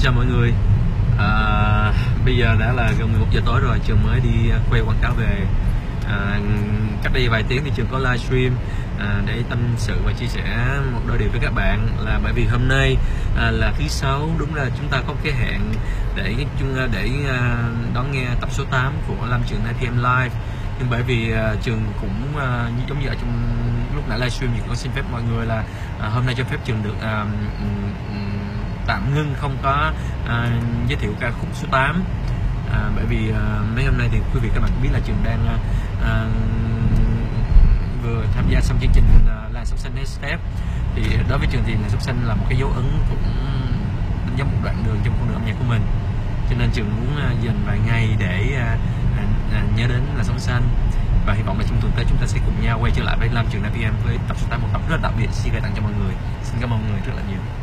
Xin chào mọi người. Bây giờ đã là gần 11 giờ tối rồi. Trường mới đi quay quảng cáo về. Cách đây vài tiếng thì Trường có livestream để tâm sự và chia sẻ một đôi điều với các bạn, là bởi vì hôm nay là thứ Sáu, đúng là chúng ta có cái hẹn để đón nghe tập số 8 của Lam Trường 9PM Live. Nhưng bởi vì Trường cũng giống như ở trong lúc nãy livestream, Trường có xin phép mọi người là hôm nay cho phép Trường được tạm ngưng, không có giới thiệu ca khúc số 8. Bởi vì mấy hôm nay thì quý vị các bạn biết là Trường đang vừa tham gia xong chương trình là sống xanh Next Step. Thì đối với Trường thì là sống xanh là một cái dấu ấn, cũng đánh dấu một đoạn đường trong con đường âm nhạc của mình, cho nên Trường muốn dành vài ngày để nhớ đến là sống xanh. Và hy vọng là trong tuần tới chúng ta sẽ cùng nhau quay trở lại với Lam Trường 9PM với tập số 8, một tập rất là đặc biệt xin gửi tặng cho mọi người. Xin cảm ơn mọi người rất là nhiều.